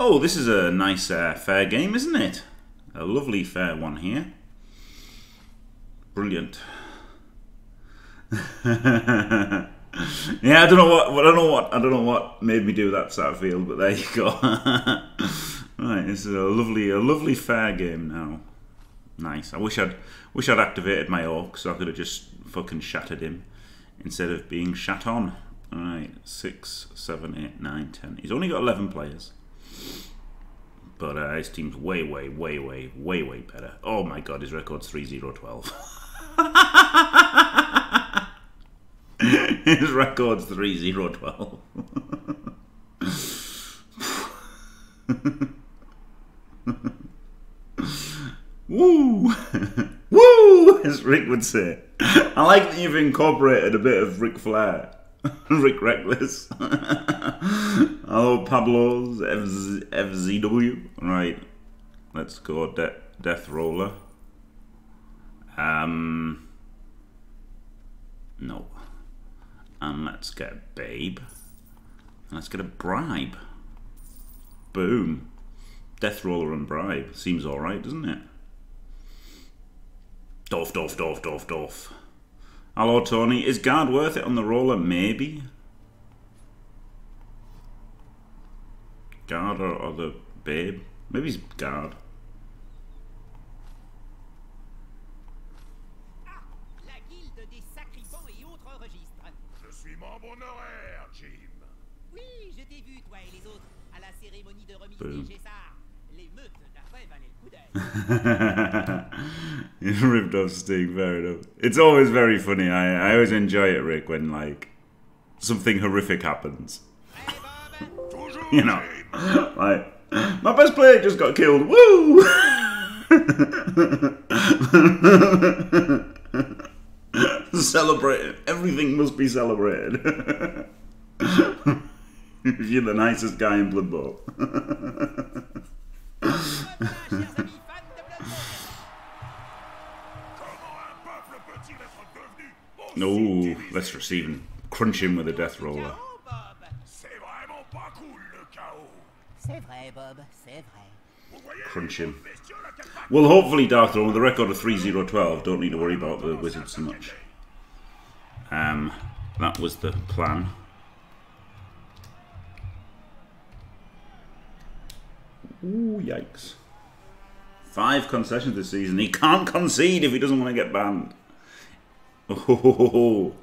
Oh, this is a nice fair game, isn't it? A lovely fair one here. Brilliant. Yeah, I don't know what made me do that, Satterfield, but there you go. Right, this is a lovely fair game now. Nice. I wish I'd activated my orc so I could have just fucking shattered him instead of being shat on. Alright, 6, 7, 8, 9, 10. He's only got 11 players. But his team's way better. Oh my god, his record's 3-0-12. His record's 3-0-12. Woo! Woo! As Rick would say. I like that you've incorporated a bit of Ric Flair. Rick Reckless. Hello, Pablo's FZW. Right. Let's go Death Roller. No. And let's get Babe. And let's get a Bribe. Boom. Death Roller and Bribe. Seems alright, doesn't it? Dorf, Dorf, Dorf, Dorf, Dorf. Hello, Tony. Is guard worth it on the roller? Maybe. Guard or the babe? Maybe he's guard. Boom. You ripped off Sting, fair enough. It's always very funny. I always enjoy it, Rick, when like something horrific happens. You know, like my best player just got killed. Woo! Celebrate. Everything must be celebrated. If you're the nicest guy in Blood Bowl. No, let's receive and crunch him with a death roller. Crunch him. Well, hopefully, Dark Throne, with a record of 3-0-12, don't need to worry about the wizard so much. That was the plan. Ooh, yikes. 5 concessions this season. He can't concede if he doesn't want to get banned. Oh.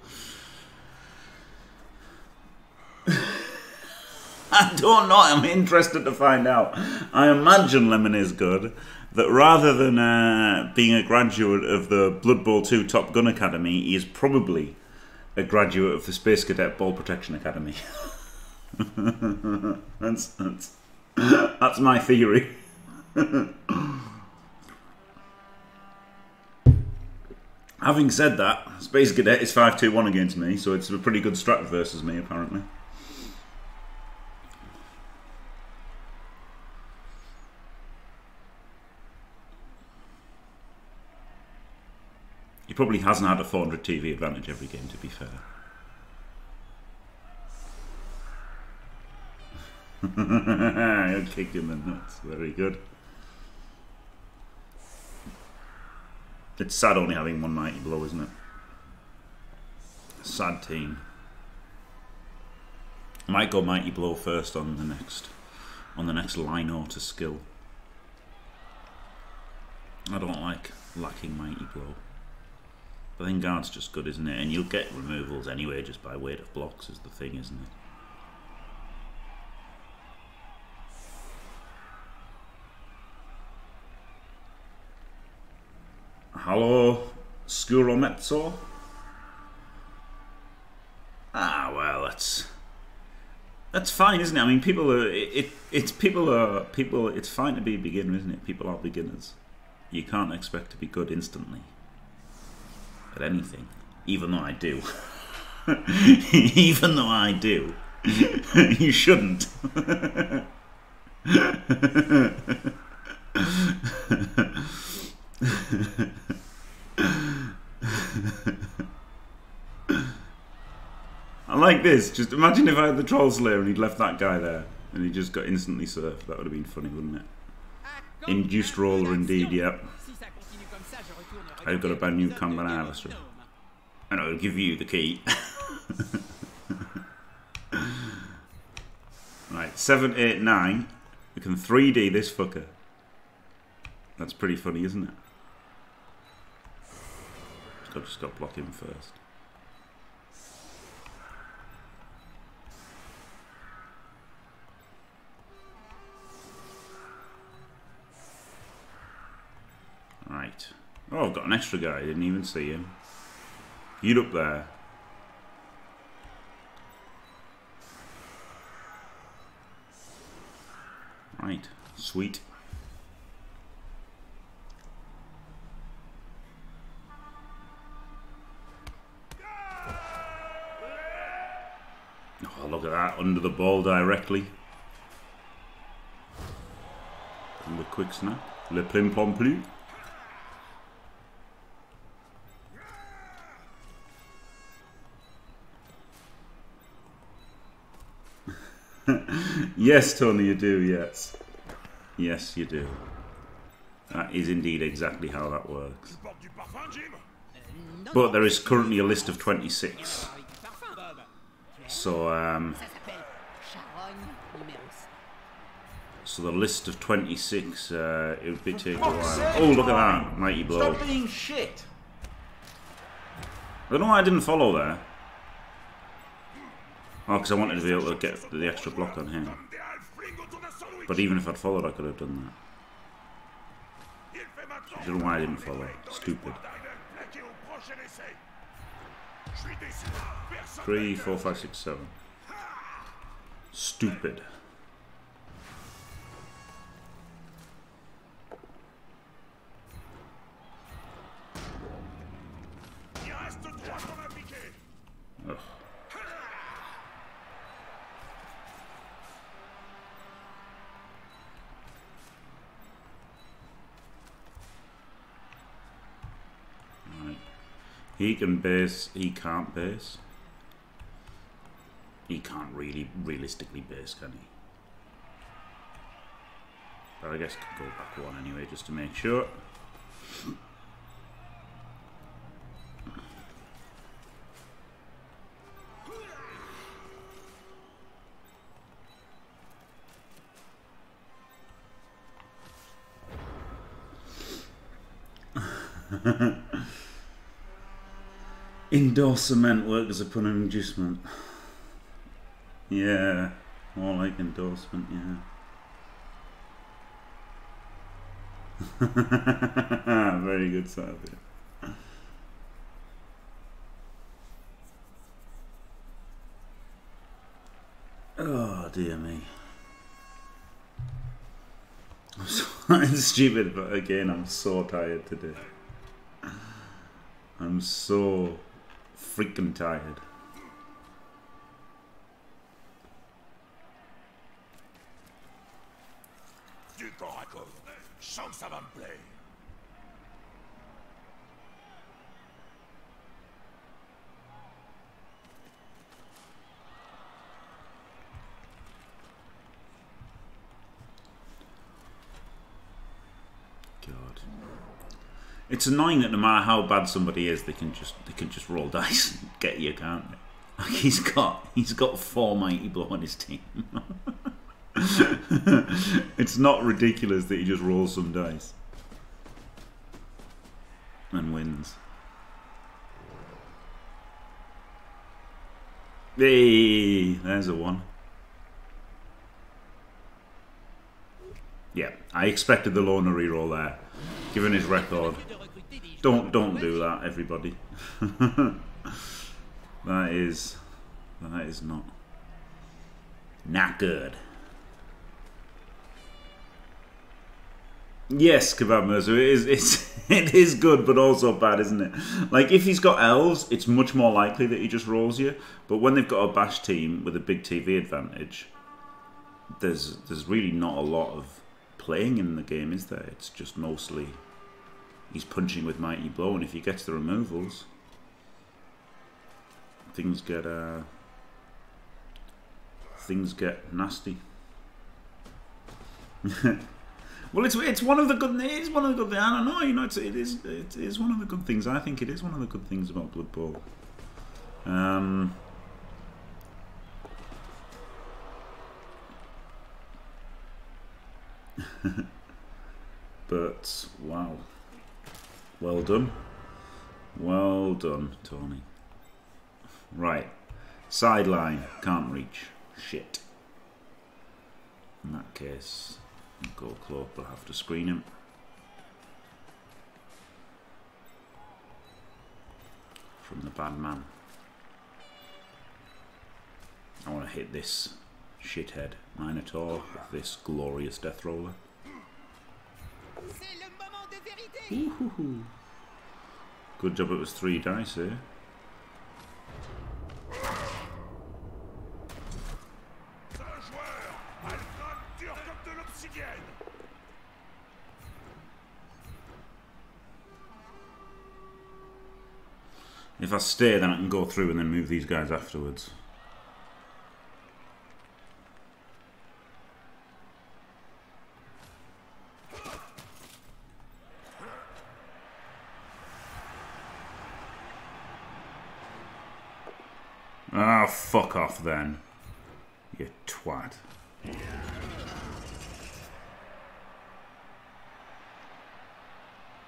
I don't know. I'm interested to find out. I imagine Lemon is good. That rather than being a graduate of the Blood Bowl 2 Top Gun Academy, he is probably a graduate of the Space Cadet Ball Protection Academy. That's my theory. Having said that, Space Cadet is 5-2-1 against me, so it's a pretty good strat versus me, apparently. He probably hasn't had a 400 TV advantage every game, to be fair. I kicked him in the nuts. Very good. It's sad only having 190 below, isn't it? Sad team. Might go Mighty Blow first on the next lino to skill. I don't like lacking Mighty Blow. But then guard's just good, isn't it? And you'll get removals anyway just by weight of blocks is the thing, isn't it? Hello, Scuro Mezzo. Ah, well, that's fine, isn't it? I mean, people are It's fine to be a beginner, isn't it? People are beginners. You can't expect to be good instantly at anything, even though I do. Even though I do, you shouldn't. I like this. Just imagine if I had the Troll Slayer and he'd left that guy there. and he just got instantly surfed. That would have been funny, wouldn't it? Induced roller indeed, yep. I've got a brand new combat harvester. And I'll give you the key. Right, 7, 8, 9. We can 3D this fucker. That's pretty funny, isn't it? Just got to block him first. Right. Oh, I've got an extra guy. I didn't even see him. Get up there. Right. Sweet. Oh, look at that. Under the ball directly. And the quick snap. Le plim plom plu. Yes, Tony, you do, yes. Yes, you do. That is indeed exactly how that works. But there is currently a list of 26. So, the list of 26, it would be taking a while. Oh, look at that. Mighty blow. Stop being shit. I don't know why I didn't follow there. Oh, because I wanted to be able to get the extra block on him. But even if I'd followed, I could have done that. I don't know why I didn't follow. Stupid. 3, 4, 5, 6, 7. Stupid. Ugh. He can base, he can't base. He can't really, realistically base, can he? But I guess I could go back one anyway, just to make sure. Indoor cement workers upon an inducement. Yeah, more like endorsement, yeah. Very good side of it. Oh, dear me. I'm so stupid, but again, I'm so tired today. I'm so freaking tired. God. It's annoying that no matter how bad somebody is, they can just roll dice and get you, can't they? Like he's got 4 mighty blow on his team. It's not ridiculous that he just rolls some dice and wins. Hey, there's a 1. Yeah, I expected the Lorna reroll there. Given his record, don't do that, everybody. that is not good. Yes, Kebab Mercer, it is good, but also bad, isn't it? Like if he's got elves, it's much more likely that he just rolls you. But when they've got a bash team with a big TV advantage, there's really not a lot of playing in the game, is there? It's just mostly. He's punching with mighty blow, and if he gets the removals, things get nasty. Well, it's one of the good. It's one of the good. I don't know. You know, it is one of the good things. I think it is one of the good things about Blood Bowl. But wow, well done, Tony. Right, sideline can't reach. Shit. In that case, Gold Claw will have to screen him. From the bad man. I want to hit this shithead Minotaur with this glorious Death Roller. Good job it was 3 dice here. If I stay, then I can go through and then move these guys afterwards. Ah, fuck off then, you twat.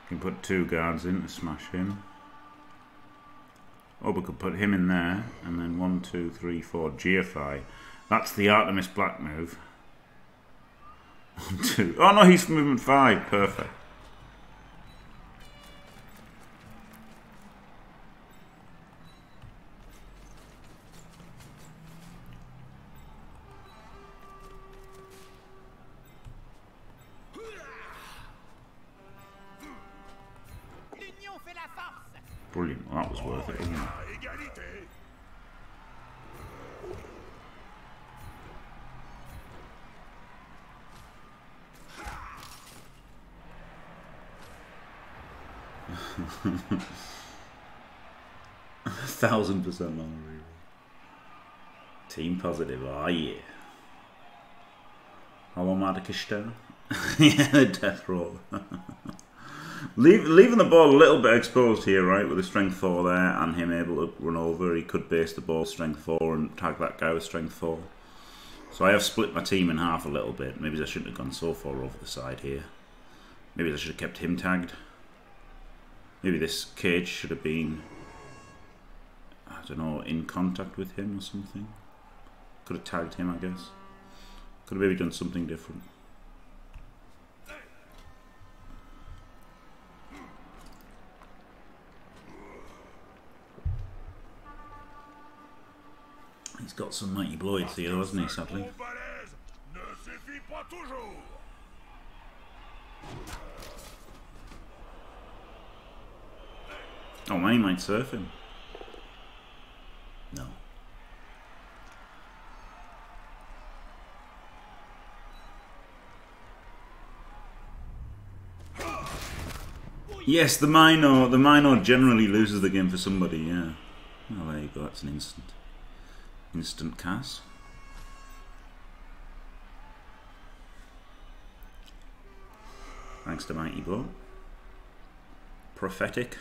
Can put 2 guards in to smash him. Oh, we could put him in there, and then 1, 2, 3, 4, GFI. That's the Artemis Black move. 1, 2. Oh no, he's movement 5. Perfect. Brilliant, well, that was worth it, wasn't it? A 1000% on the reroll. Team positive, oh yeah. How long am I to kish down? Yeah, the Death Roll. Leaving the ball a little bit exposed here, right, with a strength 4 there and him able to run over. He could base the ball strength 4 and tag that guy with strength 4. So I have split my team in half a little bit. Maybe I shouldn't have gone so far over the side here. Maybe I should have kept him tagged. Maybe this cage should have been, I don't know, in contact with him or something. Could have tagged him, I guess. Could have maybe done something different. He's got some mighty blades here, hasn't he, sadly? Oh, man, he might surf him. No. Yes, the Mino generally loses the game for somebody, yeah. Well, there you go, that's an instant. Instant cast. Thanks to Mighty Blow. Prophetic.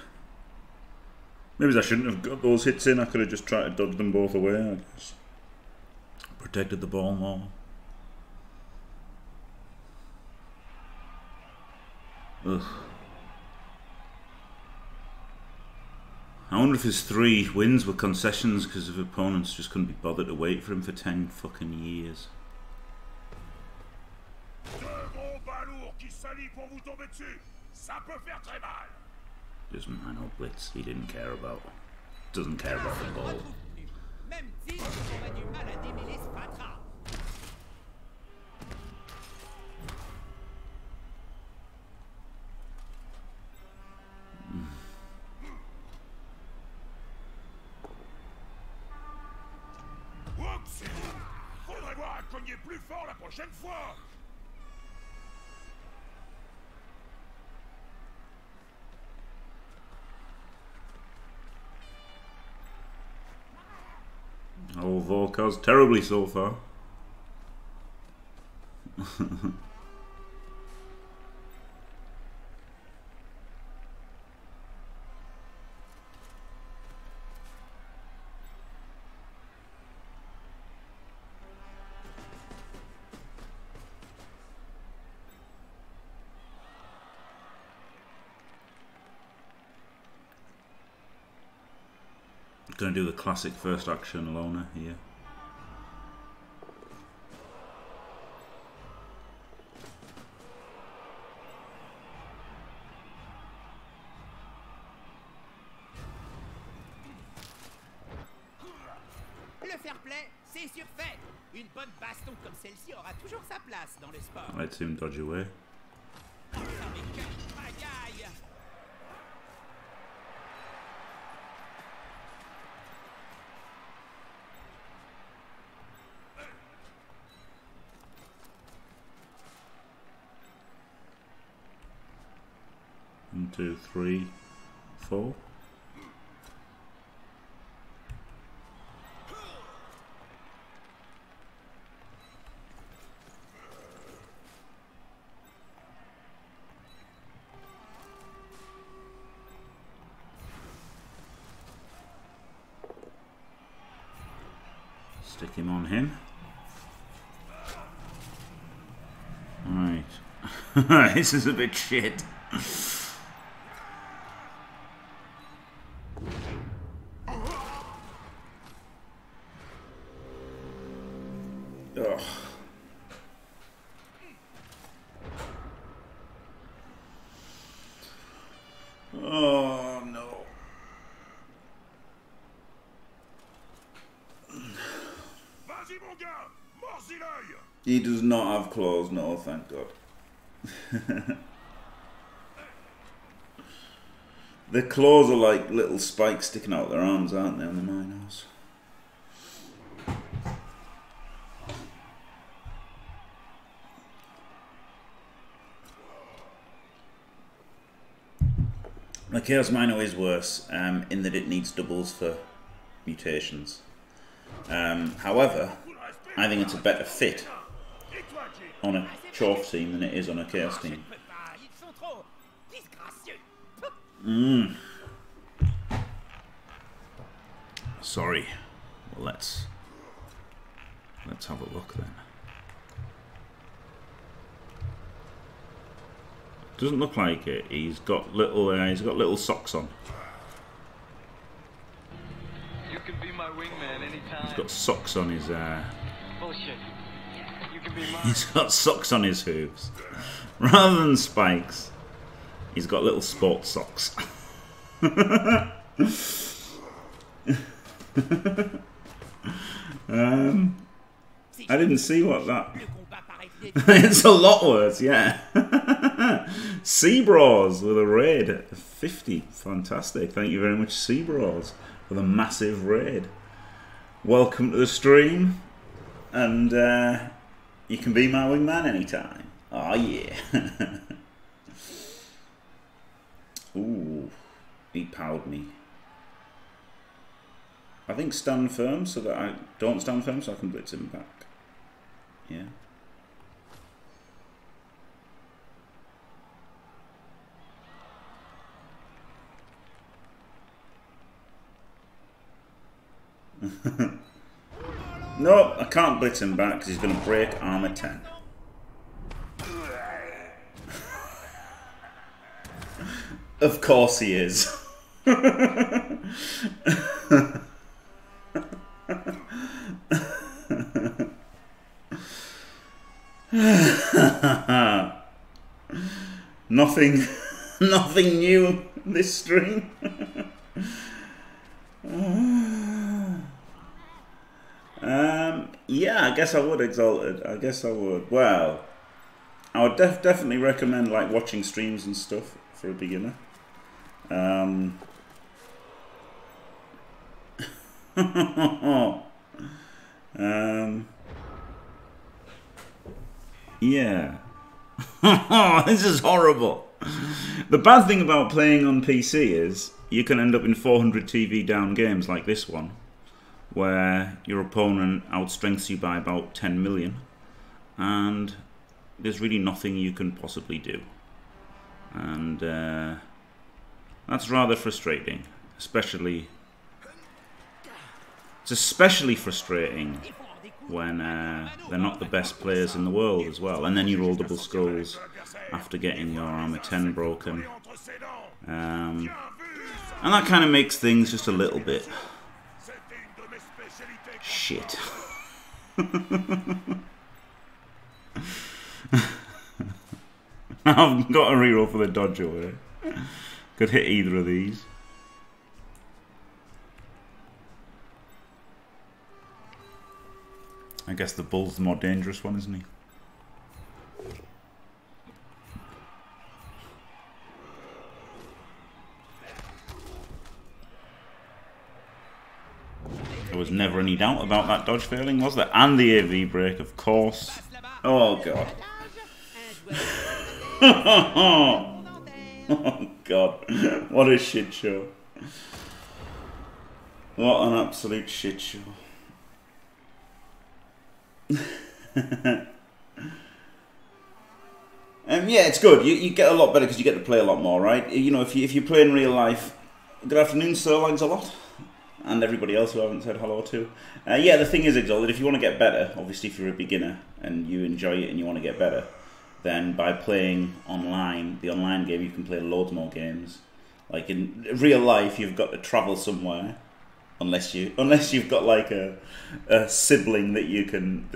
Maybe I shouldn't have got those hits in. I could have just tried to dodge them both away, I guess. Protected the ball more. Ugh. I wonder if his 3 wins were concessions because his opponents just couldn't be bothered to wait for him for 10 fucking years. Just Mino Blitz, he didn't care about. Doesn't care about the ball. Oh, Volkers, terribly so far. going to do the classic first action Lorna here. Let's him dodge away. One, two, three, four. Stick him on him. Right. This is a bit shit. He does not have claws, no, thank God. The claws are like little spikes sticking out their arms, aren't they, on the Minos? The Chaos Mino is worse in that it needs doubles for mutations. However, I think it's a better fit on a Chaos team than it is on a Chaos team. Sorry. Well, let's have a look then. Doesn't look like it. He's got little. He's got little socks on. You can be my wingman anytime. He's got socks on his. Bullshit. He's got socks on his hooves. Rather than spikes, he's got little sport socks. I didn't see what that... It's a lot worse, yeah. Seabros with a raid at 50. Fantastic. Thank you very much, Seabros, with a massive raid. Welcome to the stream. And... you can be my wingman anytime. Oh yeah. Ooh, he powered me. I think stand firm so that I don't stand firm so I can blitz him back. Yeah. No, I can't blitz him back because he's going to break armor 10. Of course he is. Nothing new this stream. Yeah, I guess I would, Exalted. I guess I would. Well, I would definitely recommend like watching streams and stuff for a beginner. Yeah. This is horrible. The bad thing about playing on PC is you can end up in 400 TV down games like this one, where your opponent outstrengths you by about 10 million and there's really nothing you can possibly do, and that's rather frustrating. It's especially frustrating when they're not the best players in the world as well, and then you roll double skulls after getting your armor 10 broken, and that kind of makes things just a little bit shit. I've got a reroll for the dodge over it. Could hit either of these. I guess the bull's the more dangerous one, isn't he? There was never any doubt about that dodge failing, was there? And the AV break, of course. Oh, God. Oh, God. What a shit show. What an absolute shit show. Yeah, it's good. You get a lot better because you get to play a lot more, right? You know, if you play in real life, good afternoon, Sirlines a lot, and everybody else who I haven't said hello to. Yeah, the thing is, Exalted, if you want to get better, obviously if you're a beginner and you enjoy it and you want to get better, then by playing online, the online game, you can play loads more games. Like in real life, you've got to travel somewhere. Unless you've got like a sibling that you can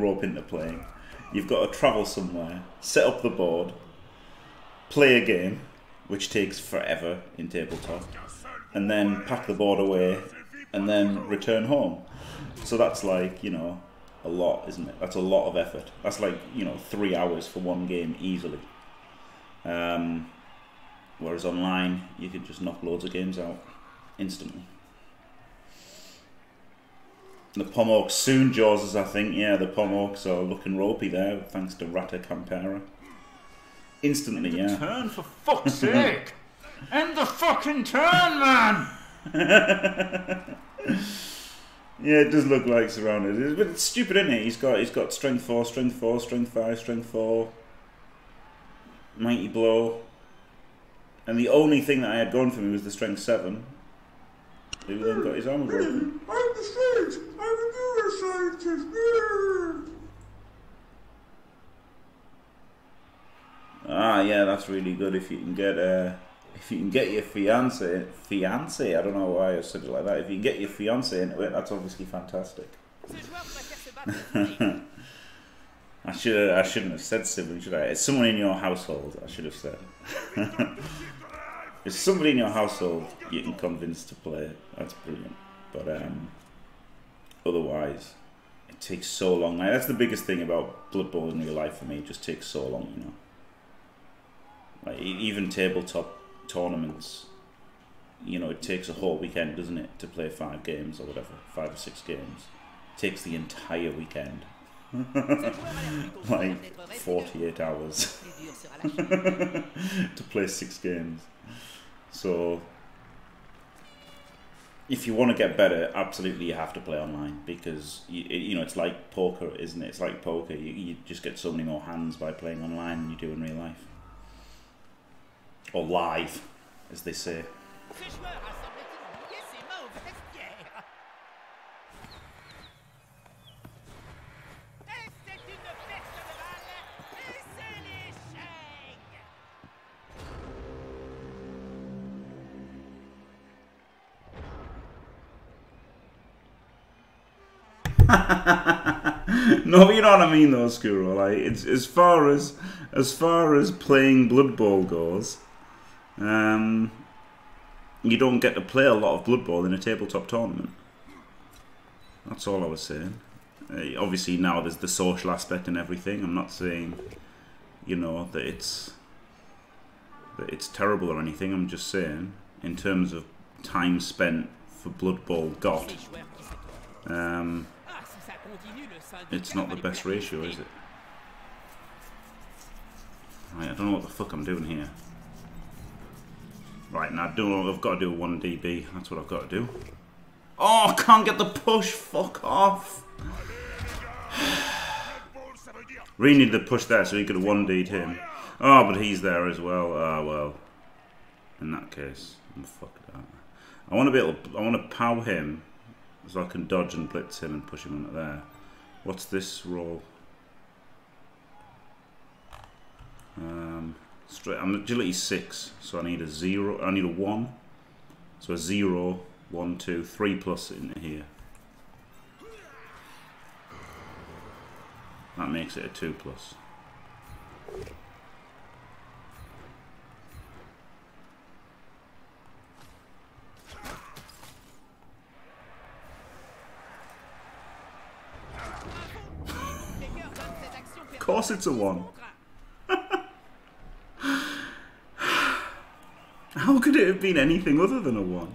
rope into playing, you've got to travel somewhere, set up the board, play a game, which takes forever in tabletop, and then pack the board away, and then return home. So that's like, you know, a lot, isn't it? That's a lot of effort. That's like, you know, 3 hours for one game easily. Whereas online, you can just knock loads of games out instantly. The Pomorks soon jaws us, I think. Yeah, the Pomorks are looking ropey there, thanks to Rata Campera. Instantly, yeah. Turn, for fuck's sake! End the fucking turn, man! Yeah, it does look like surrounded. But it's stupid, isn't it? He's got strength 4, strength 4, strength 5, strength 4. Mighty blow. And the only thing that I had going for me was the strength 7. Who then got his arm broken? I'm the scientist! I'm a neuroscientist! Ah, yeah, that's really good. If you can get your fiance. I don't know why I said it like that. If you can get your fiance into it, that's obviously fantastic. I shouldn't have said sibling, should I? It's someone in your household. I should have said. There's somebody in your household you can convince to play. That's brilliant. But otherwise, it takes so long. Like, that's the biggest thing about Blood Bowl in real life for me. It just takes so long, you know. Like, even tabletop tournaments, you know, it takes a whole weekend, doesn't it, to play 5 games or whatever, 5 or 6 games. It takes the entire weekend. Like 48 hours to play 6 games. So if you want to get better, absolutely you have to play online, because you know, it's like poker, isn't it? It's like poker. You just get so many more hands by playing online than you do in real life, or live, as they say. No, but you know what I mean though, Scuro. Like, it's as far as playing Blood Bowl goes, you don't get to play a lot of Blood Bowl in a tabletop tournament. That's all I was saying. Obviously now there's the social aspect and everything. I'm not saying, you know, that it's terrible or anything. I'm just saying in terms of time spent for Blood Bowl got. It's not the best ratio, is it? Right, I don't know what the fuck I'm doing here. Right, now I've got to do a 1DB. That's what I've got to do. Oh, I can't get the push. Fuck off. Really needed the push there so he could have 1D'd him. Oh, but he's there as well. Ah, well. In that case, I'm fucked up. I want to pow him, so I can dodge and blitz him and push him under there. What's this roll? Straight. I'm agility 6, so I need a 0. I need a 1. So a 0, 1, 2, 3 plus in here. That makes it a 2+. Of course it's a 1. How could it have been anything other than a 1?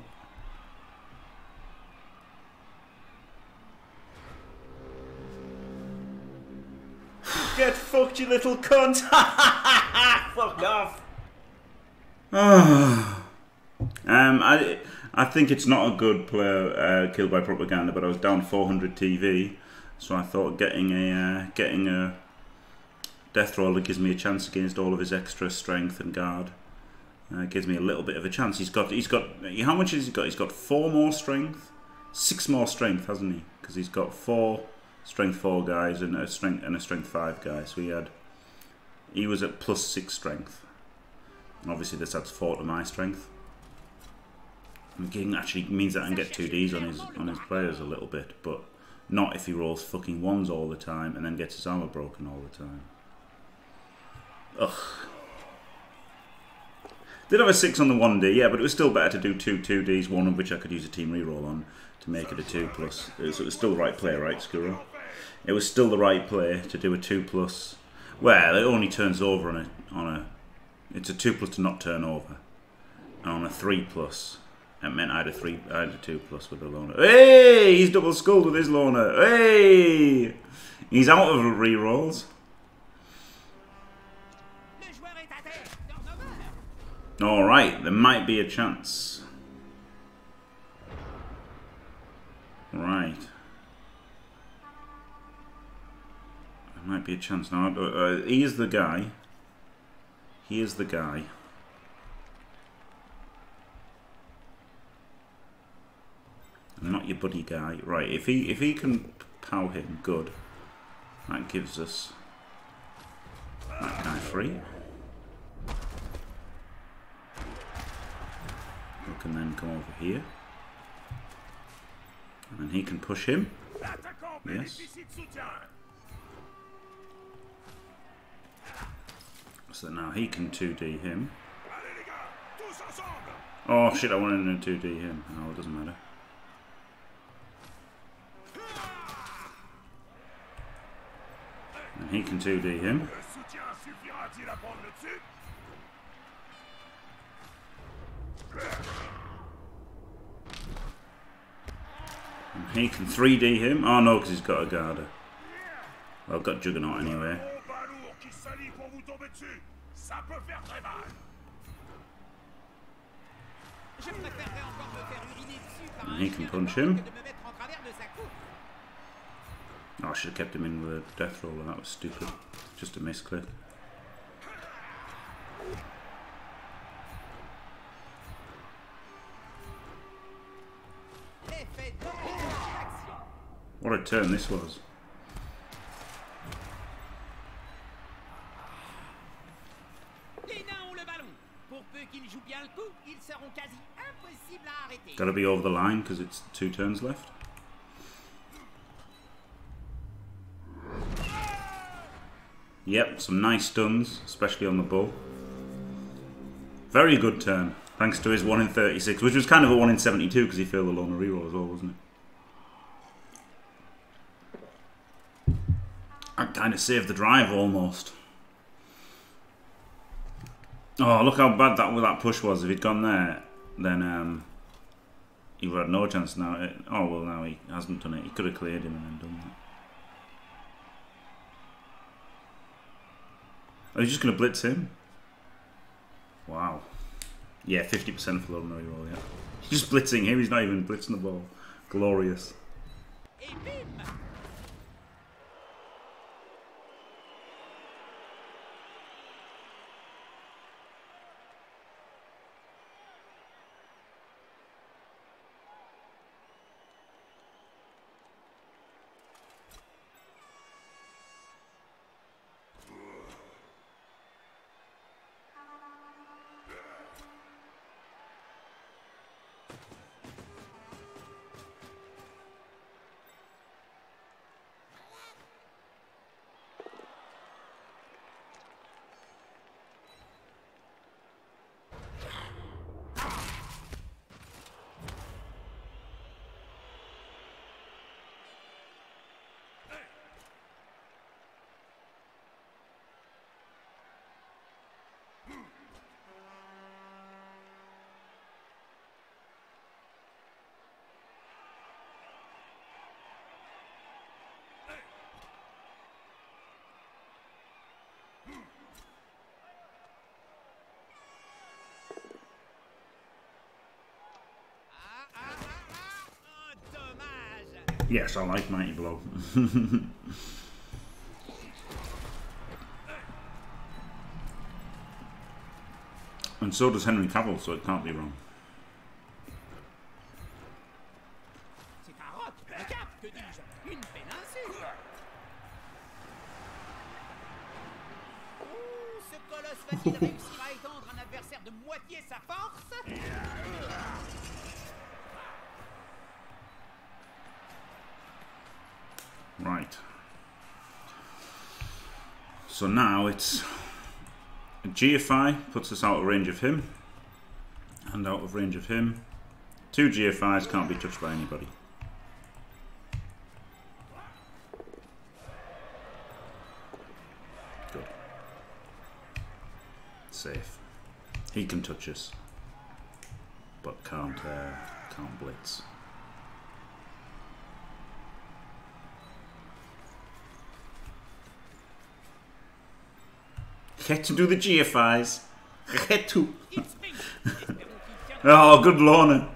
Get fucked, you little cunt! Fuck off! I think it's not a good player killed by propaganda, but I was down 400 TV, so I thought getting a Death Roller gives me a chance against all of his extra strength and guard. Gives me a little bit of a chance. He's got how much has he got? He's got 4 more strength, 6 more strength, hasn't he? Because he's got 4. Strength 4 guys and a strength 5 guy. So he was at +6 strength. And obviously this adds 4 to my strength. And King actually means that I can get 2Ds on his players a little bit, but not if he rolls fucking 1s all the time and then gets his armor broken all the time. Ugh. Did have a 6 on the 1D, yeah, but it was still better to do 2 2Ds, one of which I could use a team reroll on to make it a 2+. It was still the right play, right, Scuro? It was still the right play to do a 2+. Well, it only turns over on it's a 2+ to not turn over. And on a 3+, it meant I had a 2+ with a Lorna. Hey, he's double skulled with his Lorna. Hey, he's out of rerolls. All right, there might be a chance. Right. There might be a chance now. He is the guy. He is the guy. I'm not your buddy guy. Right, if he can pow him, good. That gives us that guy free. We can then come over here. And then he can push him. Yes. So now he can 2D him. Oh shit, I wanted to 2D him. Oh, it doesn't matter. And he can 2D him. And he can 3D him. Oh no, because he's got a Garda. Well, I've got Juggernaut anyway. And he can punch him. Oh, I should have kept him in with a Death Roller. That was stupid. Just a misclick. What a turn this was. Gotta be over the line because it's 2 turns left. Yep, some nice stuns, especially on the bull. Very good turn, thanks to his 1 in 36, which was kind of a 1 in 72 because he failed the Lorna reroll as well, wasn't it? That kind of saved the drive almost. Oh, look how bad that push was. If he'd gone there, then he would have had no chance now. Oh, well, now he hasn't done it. He could have cleared him and then done that. Oh, he's just going to blitz him? Wow. Yeah, 50% for Lorna reroll, yeah. He's just blitzing him. He's not even blitzing the ball. Glorious. Yes, I like Mighty Blow. And so does Henry Cavill, so it can't be wrong. Right. So now it's GFI puts us out of range of him, and out of range of him. Two GFIs can't be touched by anybody. Good. Safe. He can touch us, but can't blitz. Get to do the GFIs. Get to. Oh, good Lorna.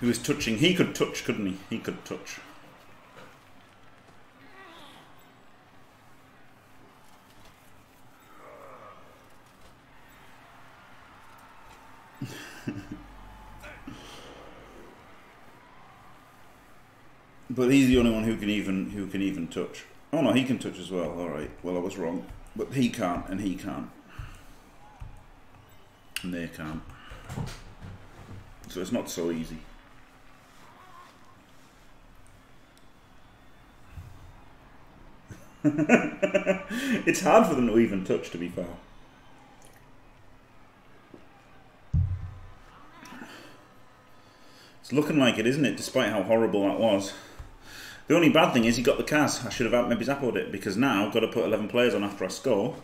He was touching. He could touch, couldn't he? He could touch. But he's the only one who can even touch. Oh no, he can touch as well. All right. Well, I was wrong. But he can't, and he can't, and they can't. So it's not so easy. It's hard for them to even touch, to be fair. It's looking like it, isn't it? Despite how horrible that was. The only bad thing is he got the Kaz. I should have maybe zappoed it, because now I've got to put 11 players on after I score.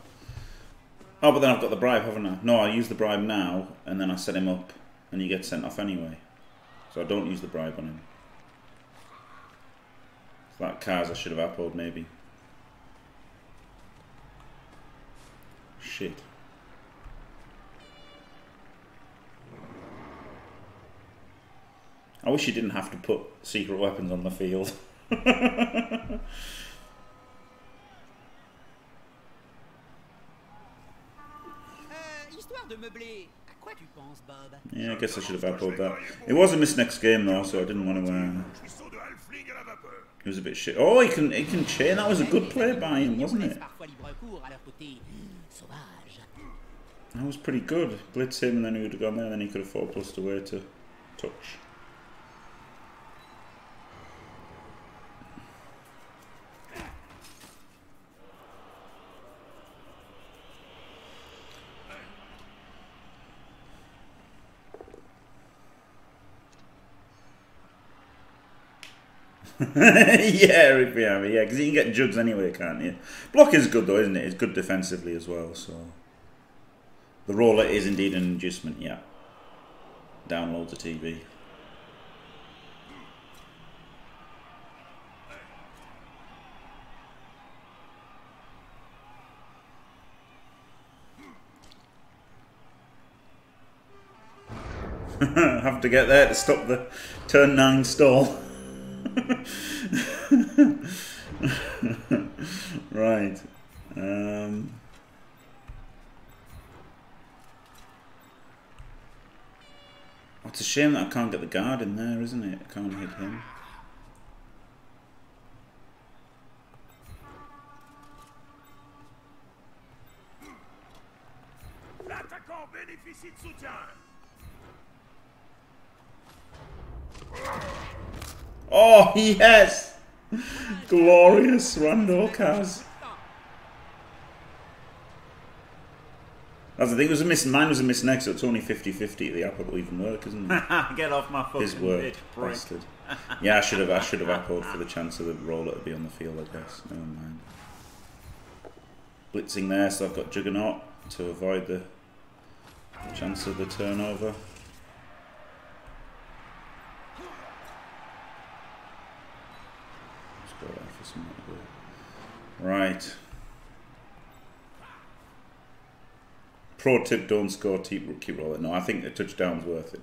Oh, but then I've got the bribe, haven't I? No, I use the bribe now, and then I set him up, and he gets sent off anyway. So I don't use the bribe on him. It's that Kaz I should have zappoed, maybe. Shit. I wish you didn't have to put secret weapons on the field. Yeah, I guess I should have outplayed that. It was a miss next game though, so I didn't want to. It was a bit shit. Oh, he can chain. That was a good play by him, wasn't it? That was pretty good. Blitz him, and then he would have gone there, and then he could have 4+ed away to touch. Yeah, Ric Flair, yeah, because you can get jugs anyway, can't you? Block is good though, isn't it? It's good defensively as well, so... The roller is indeed an inducement, yeah. Download the TV. Have to get there to stop the turn 9 stall. Right. Oh, it's a shame that I can't get the guard in there, isn't it? I can't hit him. L'attaquant bénéficie de soutien. Oh, yes! Glorious Randall Kaz. That's the thing. It was a miss. Mine was a miss next, so it's only 50-50. The app will even work, isn't it? Get off my fucking bitch, bastard. Yeah, I should have appled for the chance of the roller to be on the field, I guess. Never mind. Blitzing there, so I've got Juggernaut to avoid the chance of the turnover. Let's go there for some more. Right. Pro tip, don't score, keep rolling. No, I think a touchdown's worth it.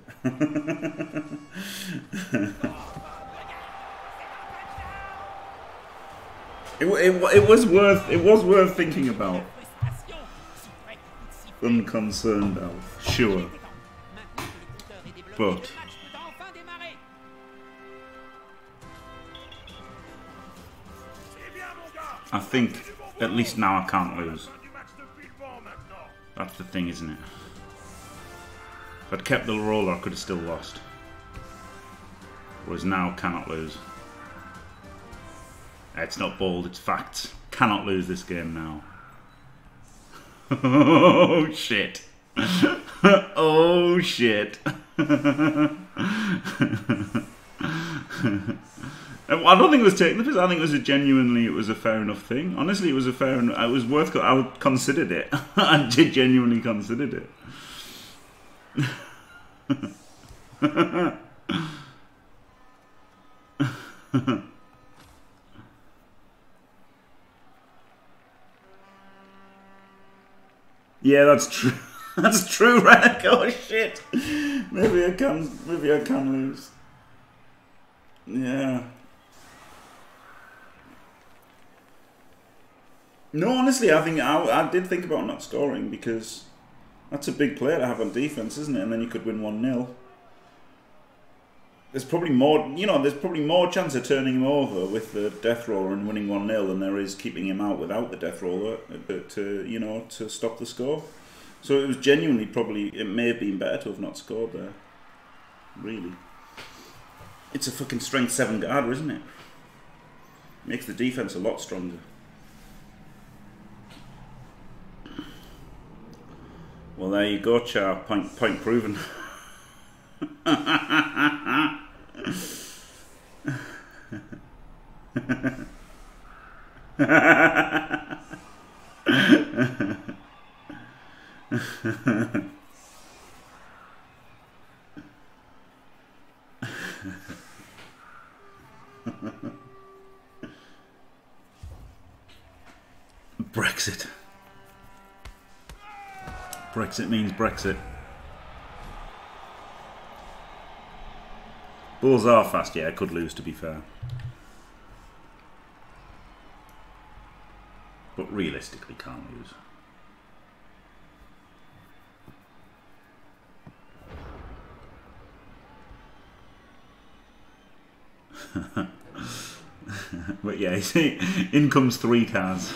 it was worth thinking about. Unconcerned now, sure. But I think at least now I can't lose. That's the thing, isn't it? If I'd kept the roller, I could have still lost. Whereas now, cannot lose. It's not bold, it's facts. Cannot lose this game now. Oh, shit. Oh, shit. I don't think it was taking the piss. I think it was a fair enough thing. Honestly, it was a fair enough. It was worth. I considered it. I genuinely considered it. Yeah, that's true. That's true, Renick. Oh shit. Maybe I can lose. Yeah. No, honestly, I think I did think about not scoring because that's a big player to have on defense, isn't it? And then you could win 1-0. There's probably more, you know, there's probably more chance of turning him over with the death roller and winning 1-0 than there is keeping him out without the death roller, but you know, to stop the score. So it was genuinely probably, it may have been better to have not scored there. Really, it's a fucking strength 7 guard, isn't it? Makes the defense a lot stronger. Well, there you go, Char. Point proven. Brexit. Brexit means Brexit. Bulls are fast, yeah, I could lose to be fair. But realistically can't lose. But yeah, you see, in comes 3 cars.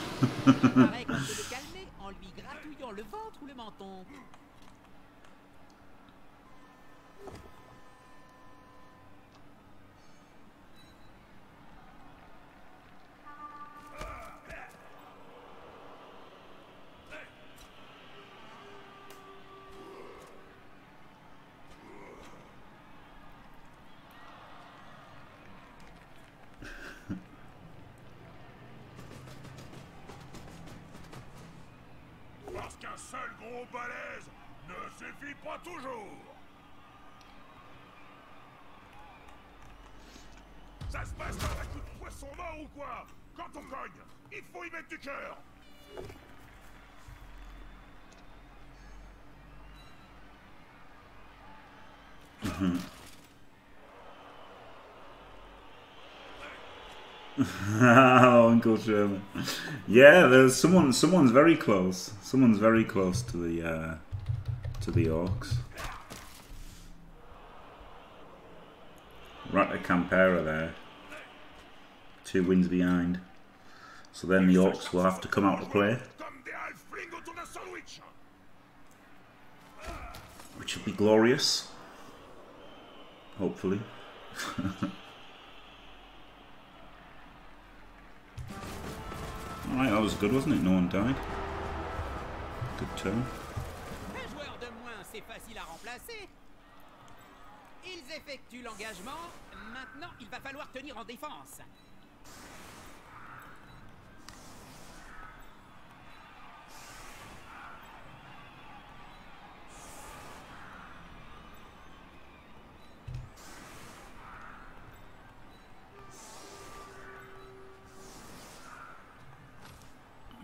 Uncle Jim. Yeah, there's someone's very close. Someone's very close to the orcs. Right to Campera there. 2 wins behind. So then the orcs will have to come out to play. Which will be glorious. Hopefully. Alright, that was good, wasn't it? No one died. Good turn. est facile à remplacer. Ils effectuent l'engagement. Maintenant, il va falloir tenir en défense.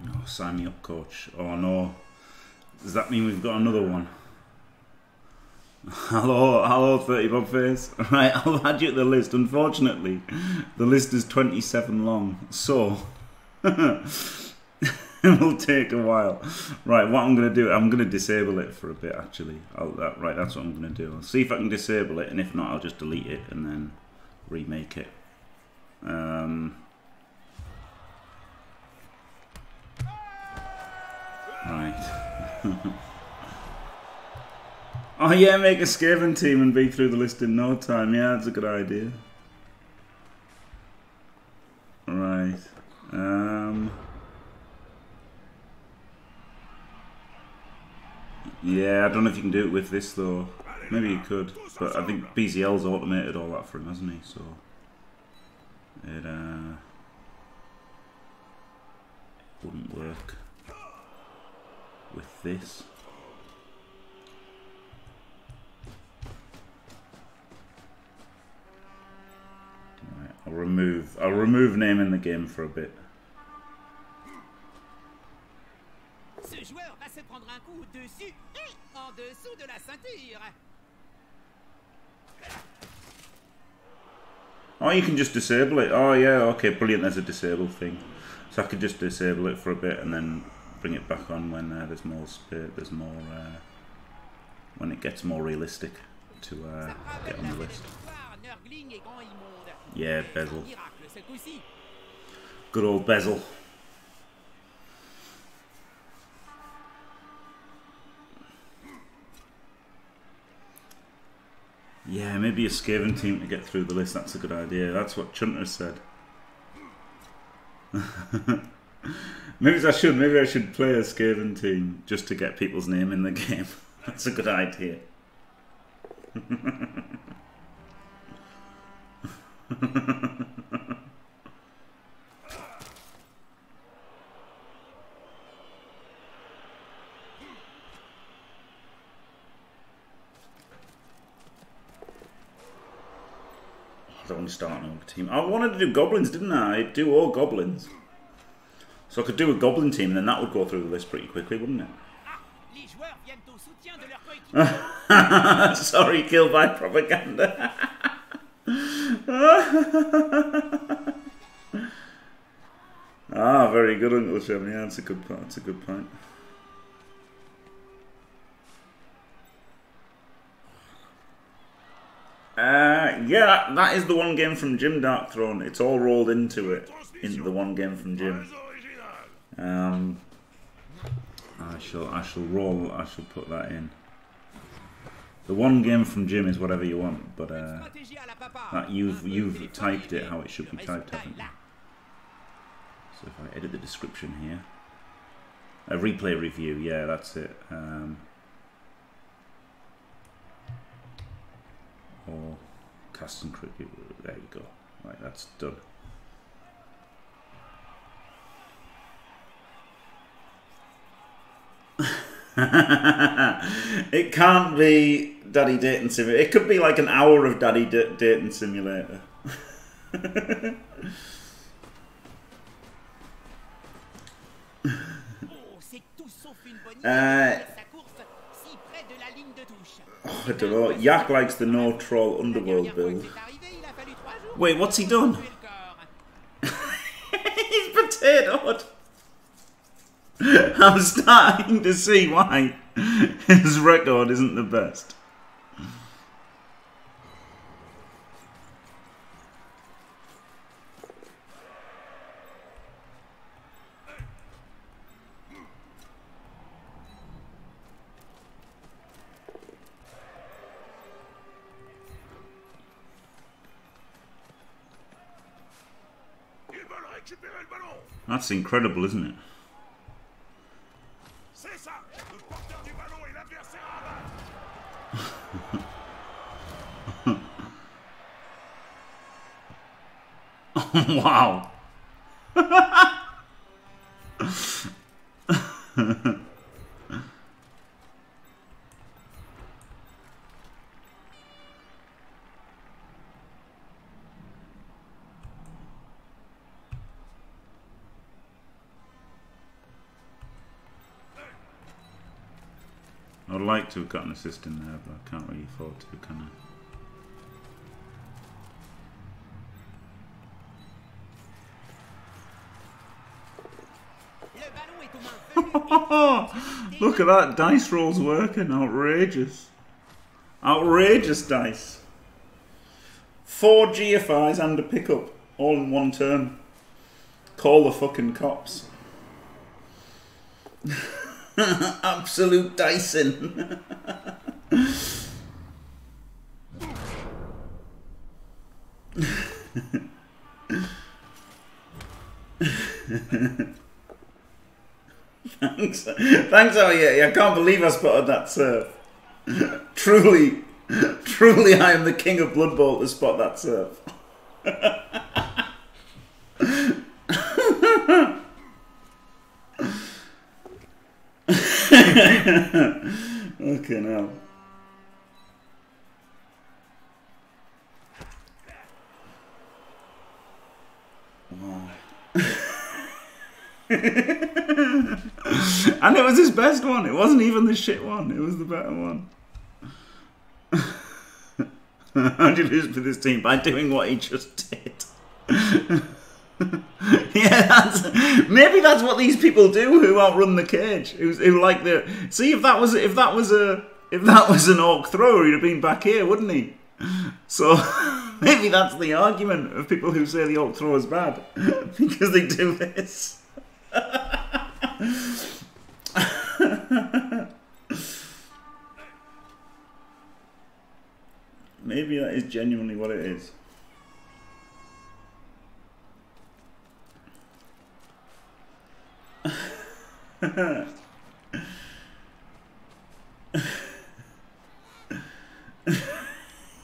Oh, sign me up, coach. Oh no. Does that mean we've got another one? Hello, hello, 30 Bobface. Right, I'll add you to the list. Unfortunately, the list is 27 long, so it will take a while. Right, what I'm going to do, I'm going to disable it for a bit, actually. Right, that's what I'm going to do. I'll see if I can disable it, and if not, I'll just delete it and then remake it. Right. Oh yeah, make a Skaven team and be through the list in no time. Yeah, that's a good idea. Right. Yeah, I don't know if you can do it with this though. Maybe you could, but I think BZL's automated all that for him, hasn't he? So it wouldn't work with this. I'll remove name in the game for a bit. Ce joueur va se prendre un coup dessus et en dessous de la ceinture. Oh, you can just disable it. Oh yeah, okay, brilliant. There's a disable thing, so I could just disable it for a bit and then bring it back on when there's more spirit, there's more when it gets more realistic to get on the list. Yeah, Bezel. Good old Bezel. Yeah, maybe a Skaven team to get through the list. That's a good idea. That's what Chunter said. Maybe I should play a Skaven team just to get people's name in the game. That's a good idea. I don't want to start an orc team. I wanted to do goblins, didn't I? I'd do all goblins. So I could do a goblin team, and then that would go through the list pretty quickly, wouldn't it? Sorry, killed by propaganda. Ah, very good, Uncle Jim. Yeah, that's a good point. That's a good point. Yeah, that is the one game from Jim Dark Throne. It's all rolled into it, into the one game from Jim. I shall put that in. The one game from Jim is whatever you want, but that you've typed it how it should be typed, haven't you? So if I edit the description here, a replay review, yeah, that's it. Or cast and cricket, there you go. Right, that's done. It can't be Daddy Dating Simulator. It could be like an hour of Daddy Dating Simulator. Oh, I don't know. Yak likes the no troll underworld build. Wait, what's he done? He's potatoed. I'm starting to see why his record isn't the best. That's incredible, isn't it? Wow. I'd like to have gotten an assist in there, but I can't really afford to, can I? Look at that, dice rolls working, outrageous. Outrageous dice. 4 GFIs and a pickup, all in one turn. Call the fucking cops. Absolute dicing. Thanks. Thanks, yeah, I can't believe I spotted that surf. Truly, truly, I am the king of Blood Bowl to spot that surf. Okay, now. Wow. And it was his best one. It wasn't even the shit one. It was the better one. How did you lose for this team? By doing what he just did. Yeah, maybe that's what these people do who outrun the cage. Who like the see if that was an orc thrower, he'd have been back here, wouldn't he? So maybe that's the argument of people who say the orc thrower's bad because they do this. Maybe that is genuinely what it is.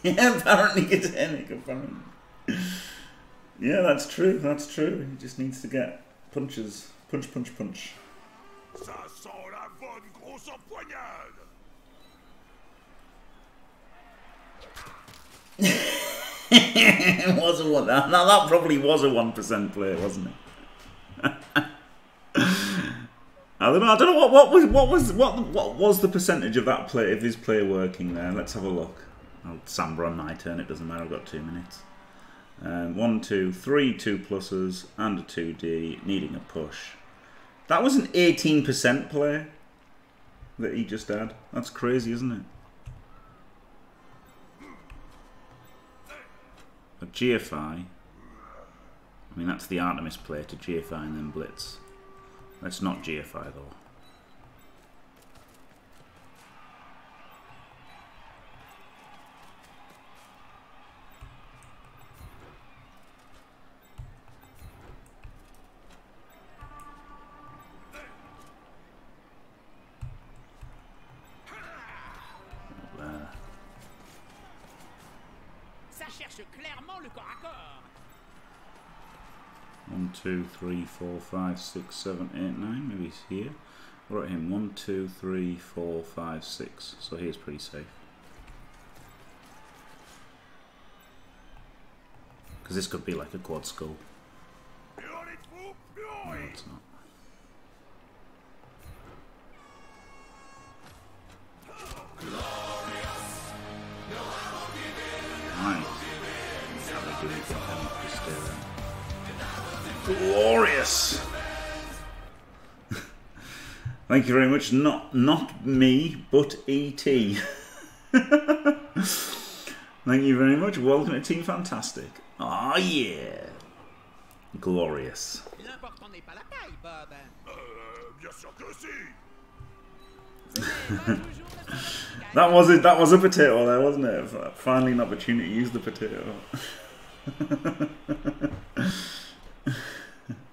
Yeah, apparently it's Henrik, apparently. Yeah, that's true, that's true. He just needs to get punches. Punch, punch, punch. Ça sent la bonne grosse empoignade. It was a one. Now that probably was a 1% play, wasn't it? I don't know what was the percentage of that play, of his play working there. Let's have a look. I'll Sambra on my turn. It doesn't matter. I've got 2 minutes. 1, 2, 3, 2 pluses and a 2D needing a push. That was an 18% play that he just had. That's crazy, isn't it? A GFI. I mean, that's the Artemis play to GFI and then Blitz. That's not GFI, though. Two, three, four, five, six, seven, eight, nine. Maybe he's here. We're at him. 1, 2, 3, 4, 5, 6. So he's pretty safe. Because this could be like a quad skull. No, it's not. Glorious. Thank you very much. Not me, but ET. Thank you very much. Welcome to Team Fantastic. Ah, oh, yeah. Glorious. That was it. That was a potato there, wasn't it? Finally an opportunity to use the potato.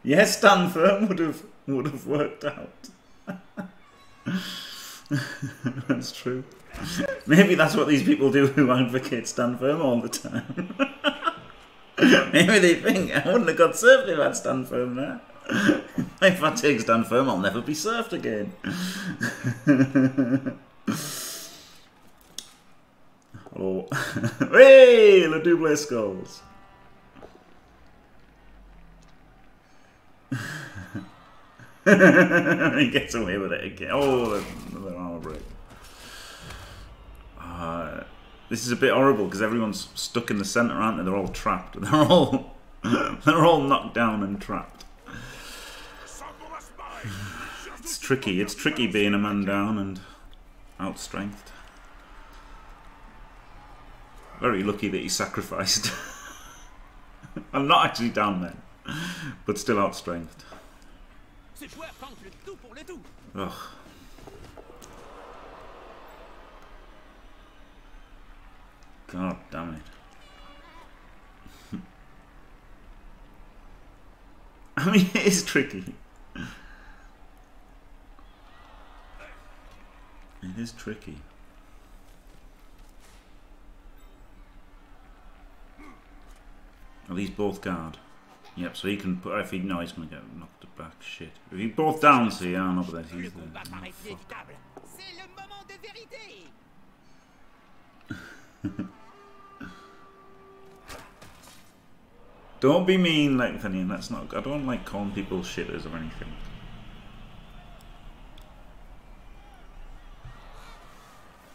Yes, Stan Firm would have worked out. That's true. Maybe that's what these people do who advocate stand firm all the time. Maybe they think, I wouldn't have got served if I'd stand firm there. If I take stand firm, I'll never be served again. Oh. Hey, Le Double Skulls. He gets away with it again. Oh, another armor break. This is a bit horrible because everyone's stuck in the centre, aren't they? They're all trapped. They're all knocked down and trapped. It's tricky. It's tricky being a man down and outstrengthed. Very lucky that he sacrificed. I'm not actually down then, but still outstrengthed. Ugh. God damn it. I mean, it is tricky. It is tricky. At least both guard. Yep, so he can put. If he no, he's gonna get knocked back. Shit. If he both down, so yeah, I know, but he's there. Oh, fuck. Don't be mean, like Finian, that's not. I don't like calling people shitters or anything.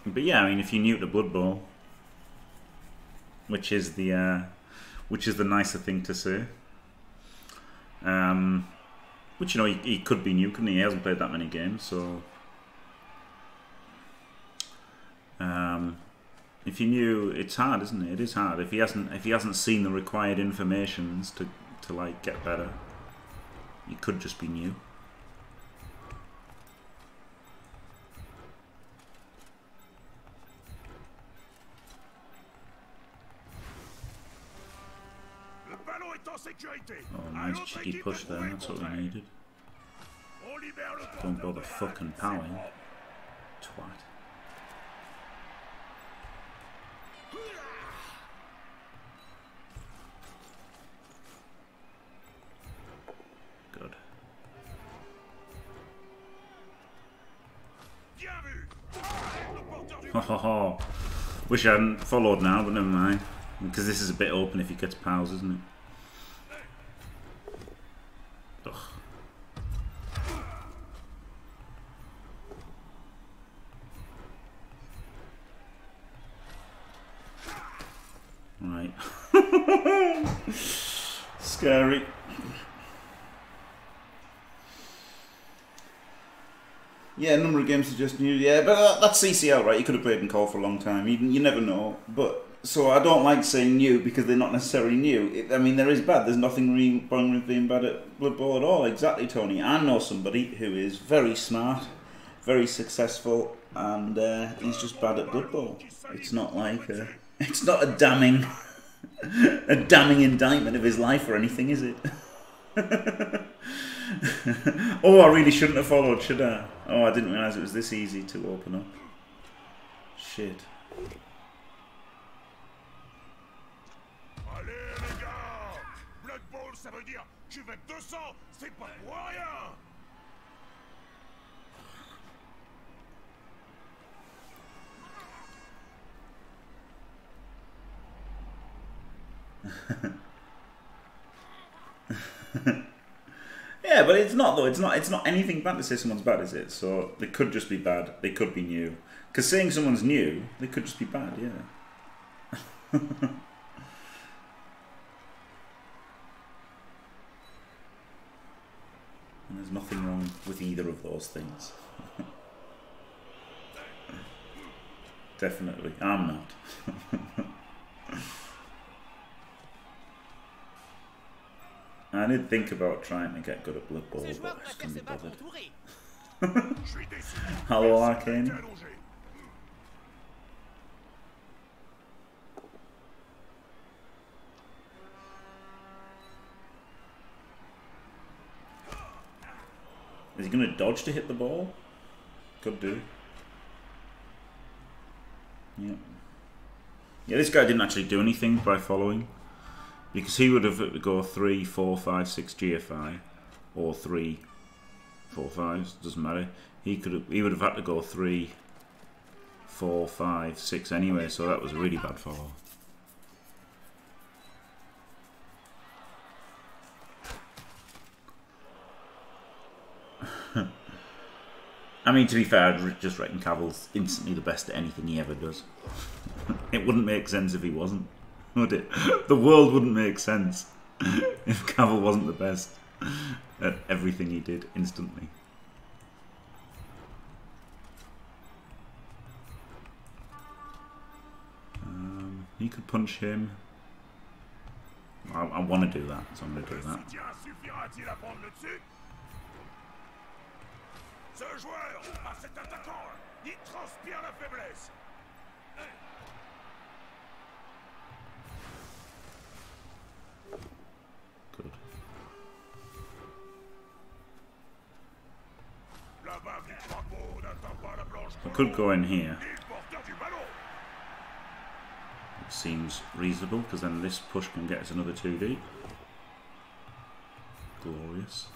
But yeah, I mean, if you're new to Blood Bowl, which is the nicer thing to say. Which, you know, he could be new, couldn't he? He hasn't played that many games, so. If you're new, it's hard, isn't it? It is hard. If he hasn't, seen the required informations to like get better, he could just be new. Oh, nice cheeky push there. That's what we needed. Don't bother fucking powering, twat. Good. Ho ho ho. Wish I hadn't followed now, but never mind. Because this is a bit open if he gets pals, isn't it? Right. Scary. Yeah, a number of games are just new. Yeah, but that's CCL, right? You could have played in Call for a long time. You never know. But so I don't like saying new because they're not necessarily new. I mean, there is bad. There's nothing wrong with being bad at Blood Bowl at all. Exactly, Tony. I know somebody who is very smart, very successful, and he's just bad at Blood Bowl. It's not like a, it's not a damning, a damning indictment of his life or anything, is it? Oh, I really shouldn't have followed, should I? Oh, I didn't realise it was this easy to open up. Shit. Yeah, but it's not though. It's not anything bad to say someone's bad, is it? So they could just be bad. They could be new. Because saying someone's new, they could just be bad. Yeah. And there's nothing wrong with either of those things. Definitely, I'm not. I did think about trying to get good at Blood Bowl, but I just couldn't be bothered. Hello, Arcane. Is he going to dodge to hit the ball? Could do. Yeah. Yeah, this guy didn't actually do anything by following. Because he would have go 3, 4, 5, 6 GFI. Or 3, 4, 5. Doesn't matter. He could have, he would have had to go 3, 4, 5, 6 anyway. So that was a really bad follow. I mean, to be fair, I just reckon Cavill's instantly the best at anything he ever does. It wouldn't make sense if he wasn't, would it? The world wouldn't make sense if Cavill wasn't the best at everything he did instantly. He could punch him. I want to do that, so I'm going to do that. Good. I could go in here. It seems reasonable, because then this push can get us another 2D. Glorious.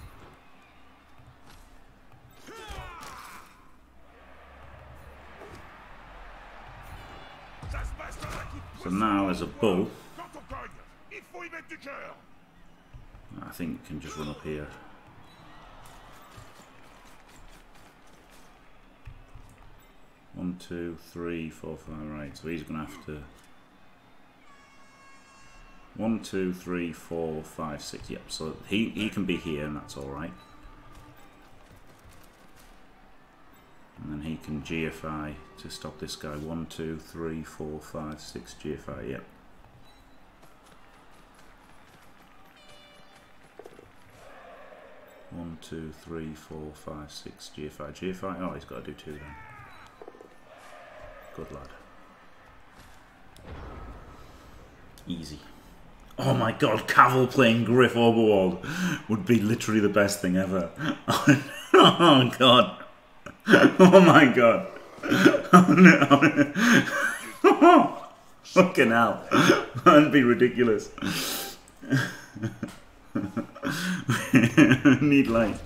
So now, as a bull, I think we can just run up here. One, two, three, four, five, right. So he's going to have to... One, two, three, four, five, six. Yep, so he can be here, and that's all right. And then he can GFI to stop this guy. 1, 2, 3, 4, 5, 6, GFI, yep. One, two, three, four, five, six, GFI, GFI. Oh, he's got to do 2 then. Good lad. Easy. Oh my god, Cavill playing Griff Oberwald would be literally the best thing ever. Oh god. Oh my god. Oh no. Oh, fucking hell. That'd be ridiculous. Need light.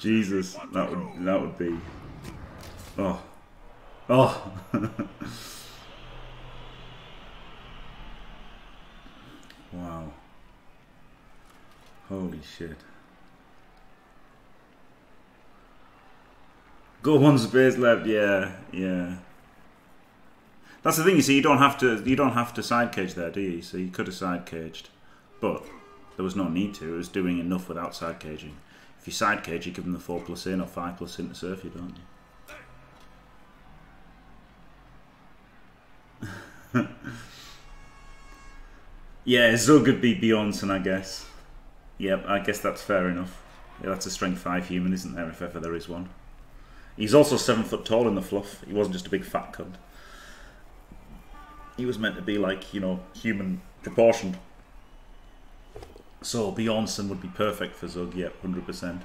Jesus, that would be. Oh. Oh. Wow. Holy shit. Go 1 space left, yeah, yeah. That's the thing, you see, you don't have to side cage there, do you? So you could have side caged, but there was no need to. It was doing enough without side caging. If you side cage, you give them the 4+ in or 5+ in to surf you, don't you? Yeah, Zug would be Bjornsson, I guess. Yep, I guess that's fair enough. Yeah, that's a strength 5 human, isn't there? If ever there is one. He's also 7 foot tall in the fluff. He wasn't just a big fat cunt. He was meant to be like, you know, human proportioned. So Bjornsson would be perfect for Zug, yeah, 100%.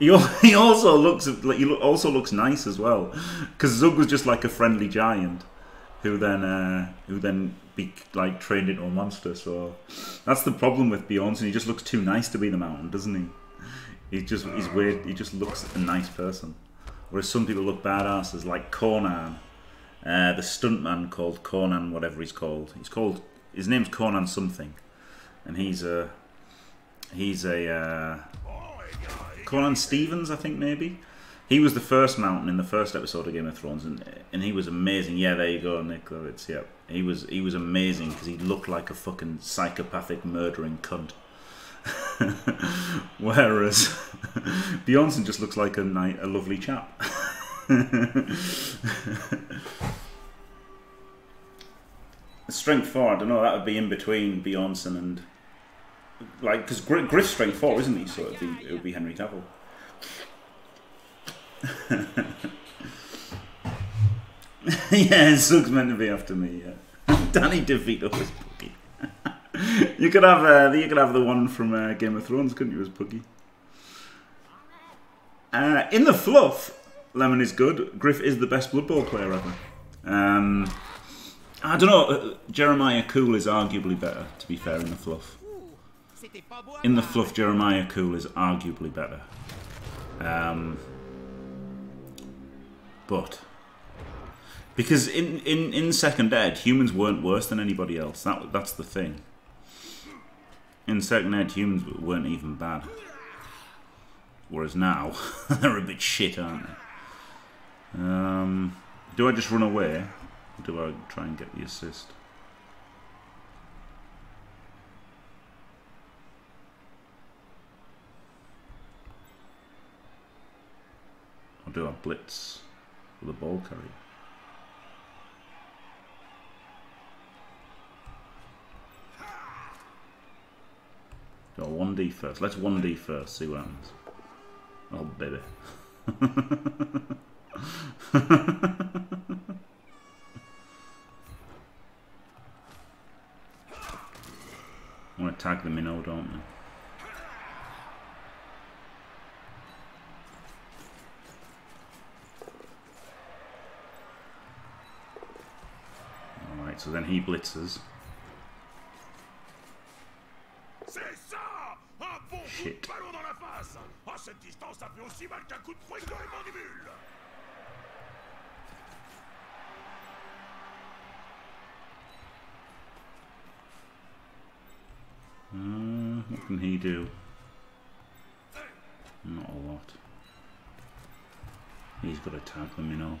He also looks nice as well, because Zug was just like a friendly giant, who then be like trained into a monster. So that's the problem with Bjornsson. He just looks too nice to be the mountain, doesn't he? He's weird. He just looks a nice person. Whereas some people look badasses, like Conan, the stuntman called Conan, whatever he's called. His name's Conan something, and he's a Conan Stevens, I think maybe. He was the first mountain in the first episode of Game of Thrones, and he was amazing. Yeah, there you go, Nick Lovitz. Yep, yeah. He was amazing because he looked like a fucking psychopathic murdering cunt. Whereas Bjornsson just looks like a lovely chap. Strength 4, I don't know, that would be in between Bjornsson and... Like, because Griff's strength 4, isn't he? So it would be Henry Cavill. Yeah, Zug's meant to be after me, yeah. Danny DeVito is Pookie. You could have the one from Game of Thrones, couldn't you, as Puggy? In the fluff, Lemon is good. Griff is the best Blood Bowl player ever. I don't know. Jeremiah Cool is arguably better, to be fair, in the fluff. In the fluff, Jeremiah Cool is arguably better. But because in Second Ed, humans weren't worse than anybody else. That's the thing. In Second Ed, humans weren't even bad. Whereas now, they're a bit shit, aren't they? Do I just run away? Or do I try and get the assist? Or do I blitz with a ball carrier? Do I 1D first? Let's 1D first, see what happens. Oh, baby. I want to tag the Mino, don't I? Alright, so then he blitzes. Shit. What can he do? Not a lot. He's got to tag them, you know.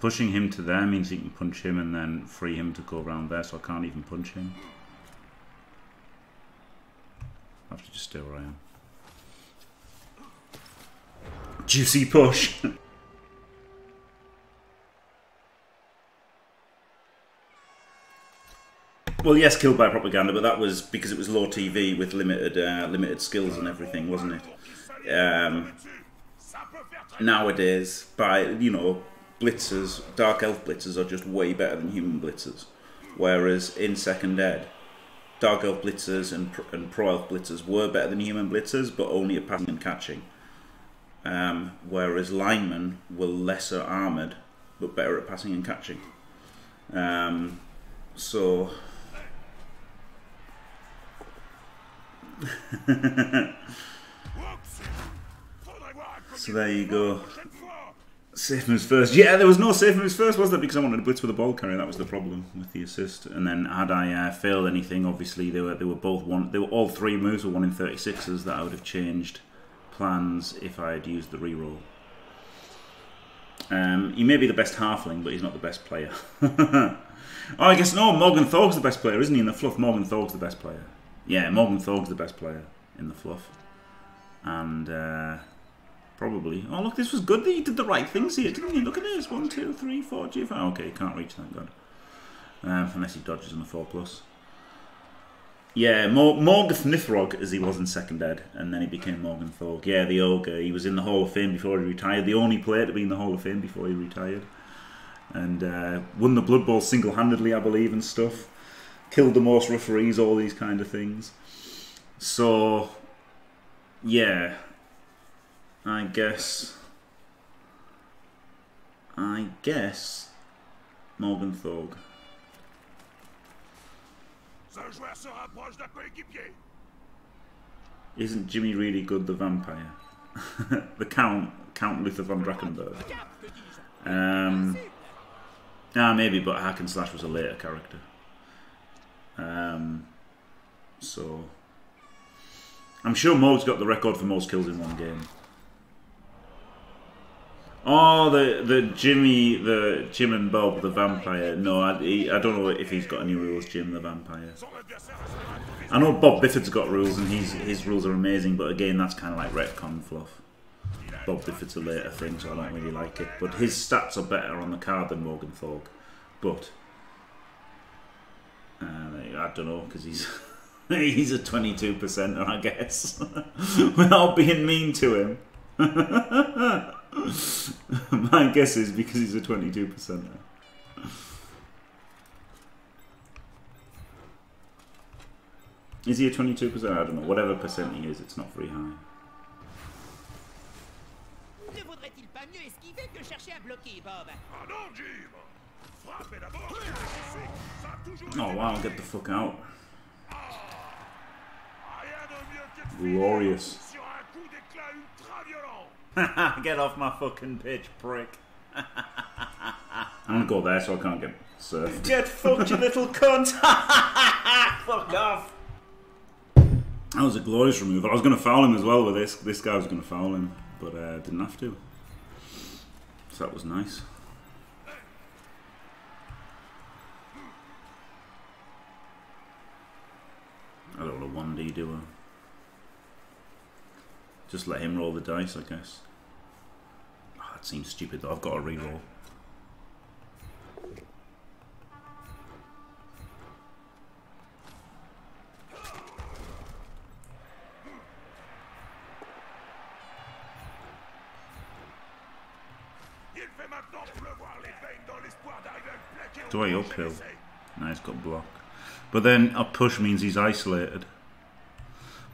Pushing him to there means you can punch him and then free him to go around there, so I can't even punch him. I have to just stay where I am. Juicy push! Well, yes, killed by propaganda, but that was because it was low TV with limited skills and everything, wasn't it? Nowadays, by, you know, blitzers, dark elf blitzers are just way better than human blitzers. Whereas in Second Ed, dark elf blitzers and pro elf blitzers were better than human blitzers, but only at passing and catching. Whereas linemen were lesser armoured, but better at passing and catching. So... so there you go. Safe moves first. Yeah, there was no safe moves first, was there? Because I wanted to blitz with a ball carrier. That was the problem with the assist. And then had I failed anything, obviously they were both one. They were all three moves were 1 in 36s that I would have changed plans if I had used the reroll. He may be the best halfling, but he's not the best player. Oh, I guess no. Morgan Thorg's the best player, isn't he? In the fluff, Morgan Thorg's the best player. Yeah, Morgan Thorg's the best player in the fluff, and. Probably. Oh, look, this was good that he did the right things here, didn't he? Look at this. 1, 2, 3, 4, G5. Okay, can't reach, thank God. Unless he dodges on the 4+. Yeah, Morgan Nithrog, as he was in Second Ed, and then he became Morgan Thorg. Yeah, the ogre. He was in the Hall of Fame before he retired. The only player to be in the Hall of Fame before he retired. And won the Blood Bowl single-handedly, I believe, and stuff. Killed the most referees, all these kind of things. So, yeah... I guess Morgan Thorg. Isn't Jimmy really good, the vampire? The Count Luther von Drakenberg. Ah, maybe, but Hack and Slash was a later character. So I'm sure Morg's got the record for most kills in one game. Oh, the Jim and Bob the vampire. No, I don't know if he's got any rules. Jim the vampire. I know Bob Bifford's got rules, and his rules are amazing. But again, that's kind of like retcon fluff. Bob Bifford's a later thing, so I don't really like it. But his stats are better on the card than Morgan Thorg. But I don't know because he's he's a 22%er, I guess. Without being mean to him. My guess is because he's a 22%er. Is he a 22%? I don't know. Whatever percent he is, it's not very high. Oh wow, get the fuck out. Glorious. Get off my fucking pitch, prick. I'm gonna go there so I can't get surfed. Get fucked, you little cunt! Fuck off! That was a glorious removal. I was gonna foul him as well with this. This guy was gonna foul him, but I didn't have to. So that was nice. I don't want a 1D doer. Just let him roll the dice, I guess. Oh, that seems stupid though. I've got to re-roll. Do I uphill? No, he's got block. But then a push means he's isolated.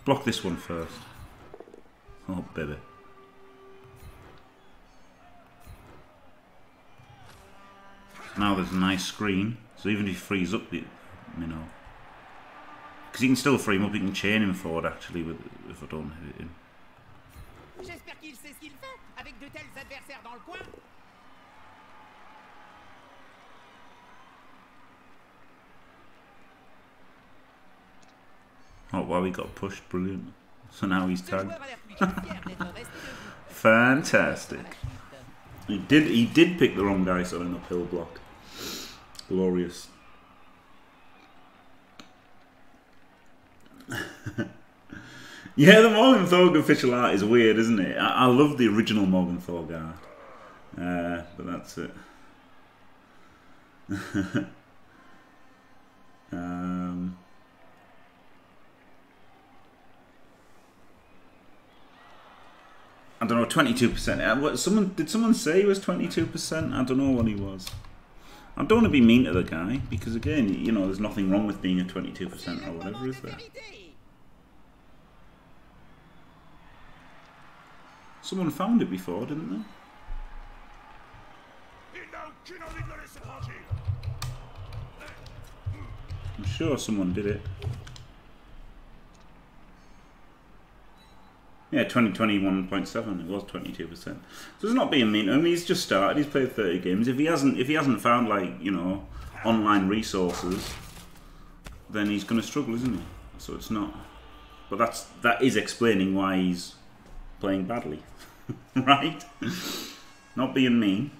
Block this one first. Oh, baby. Now there's a nice screen. So even if he frees up the Mino. Because you can still free him up, you can chain him forward actually with, if I don't hit him. Oh, wow, he got pushed. Brilliant. So now he's tagged. Fantastic. He did pick the wrong dice on an uphill block. Glorious. Yeah, the Morgan Thorg official art is weird, isn't it? I love the original Morgan Thorg art. But that's it. I don't know, 22%. Did someone say he was 22%? I don't know what he was. I don't want to be mean to the guy, because again, you know, there's nothing wrong with being a 22% or whatever, is there? Someone found it before, didn't they? I'm sure someone did it. Yeah, 21.7. It was 22%. So it's not being mean. I mean, he's just started. He's played 30 games. If he hasn't found, like, you know, online resources, then he's going to struggle, isn't he? So it's not. But that is explaining why he's playing badly, right? Not being mean.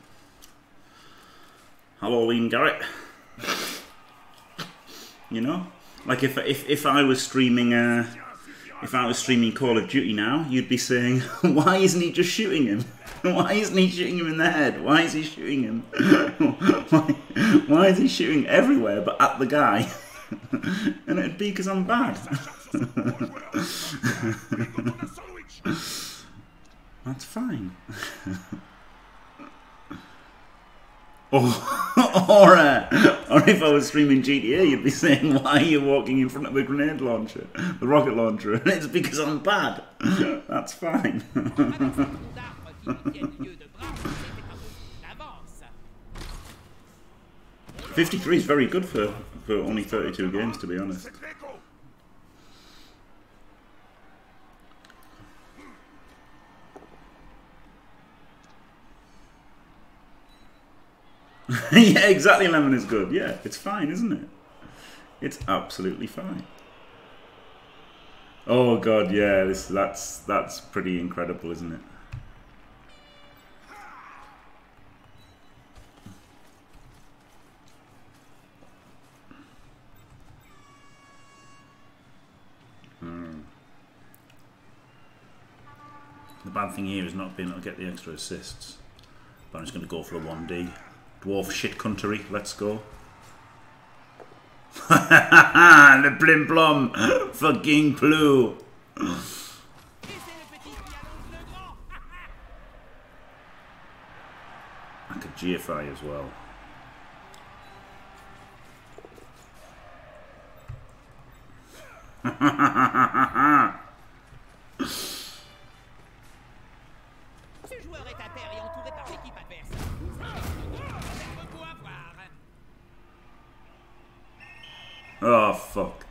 Hello, Liam Garrett. You know, like if I was streaming a. If I was streaming Call of Duty now, you'd be saying, why isn't he just shooting him? Why isn't he shooting him in the head? Why is he shooting him? Why is he shooting everywhere but at the guy? And it'd be because I'm bad. That's fine. Or if I was streaming GTA, you'd be saying, why are you walking in front of the grenade launcher, the rocket launcher? And it's because I'm bad. That's fine. $53 is very good for only 32 games, to be honest. Yeah, exactly. Lemon is good. Yeah, it's fine, isn't it? It's absolutely fine. Oh god, yeah, that's pretty incredible, isn't it? The bad thing here is not being able to get the extra assists. But I'm just going to go for a 1D. Dwarf shit country, let's go. Le plim plom, fucking plou. I could GFI as well. Oh, fuck.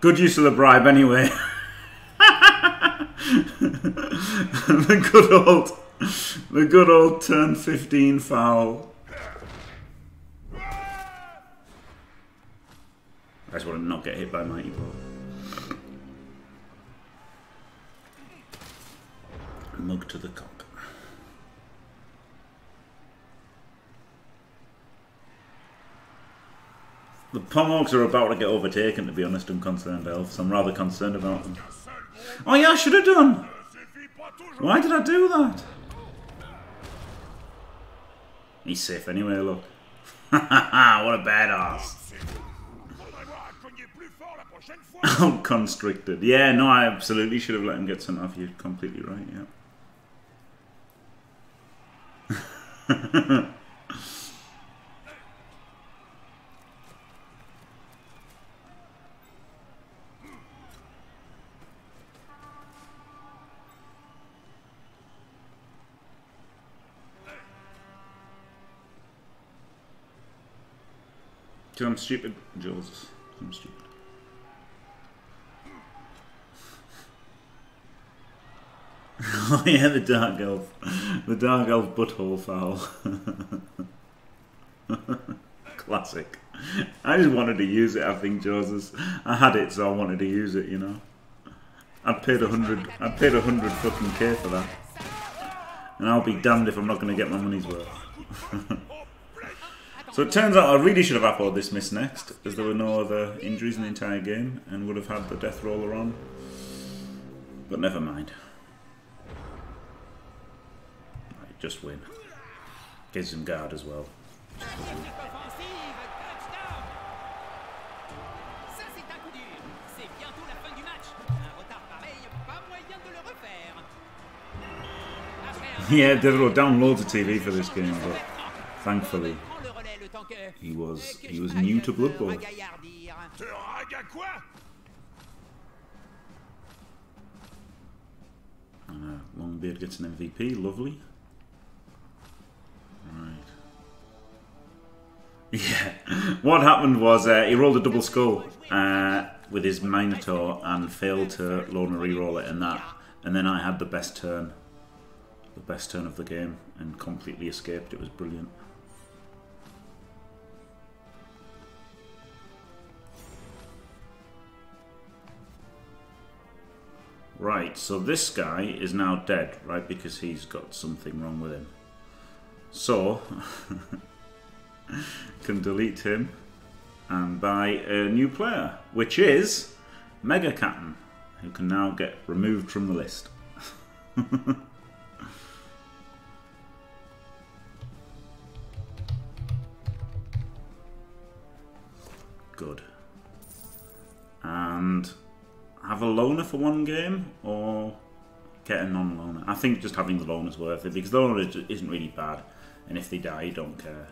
Good use of the bribe, anyway. The good old turn 15 foul. I just want to not get hit by Mighty Ball. Mug to the cock. The Pomogs are about to get overtaken, to be honest, I'm concerned, Elves. I'm rather concerned about them. Oh yeah, I should have done! Why did I do that? He's safe anyway, look. Haha, what a badass. I'm constricted. Yeah, no, I absolutely should have let him get sent off. You're completely right, yeah. Because I'm stupid, Jules. I'm stupid. Oh yeah, the Dark Elf. The Dark Elf butthole foul. Classic. I just wanted to use it, I think, Joses. I had it, so I wanted to use it, you know. I paid 100 fucking K for that. And I'll be damned if I'm not going to get my money's worth. So it turns out I really should have Apple this miss next, as there were no other injuries in the entire game, and would have had the Death Roller on. But never mind. Just win. Gives him guard as well. Yeah, there were downloads of TV for this game, but thankfully he was new to Blood Bowl. Longbeard gets an MVP, lovely. Right. Yeah. What happened was he rolled a double skull with his Minotaur and failed to Lorna re-roll it and that. And then I had the best turn of the game, and completely escaped. It was brilliant. Right. So this guy is now dead, right? Because he's got something wrong with him. So, can delete him and buy a new player, which is Mega Captain, who can now get removed from the list. Good. And have a loner for one game, or get a non-loner. I think just having the loner is worth it, because the loner isn't really bad. And if they die, you don't care.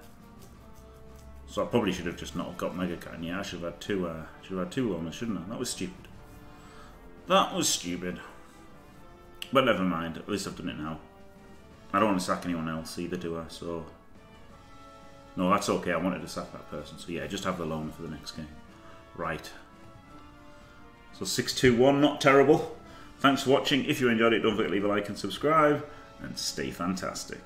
So I probably should have just not got Mega Canyon. Yeah, I should have had two loners, shouldn't I? That was stupid. That was stupid. But never mind. At least I've done it now. I don't want to sack anyone else either, do I? So no, that's okay. I wanted to sack that person. So yeah, just have the loner for the next game. Right. So 6-2-1. Not terrible. Thanks for watching. If you enjoyed it, don't forget to leave a like and subscribe. And stay fantastic.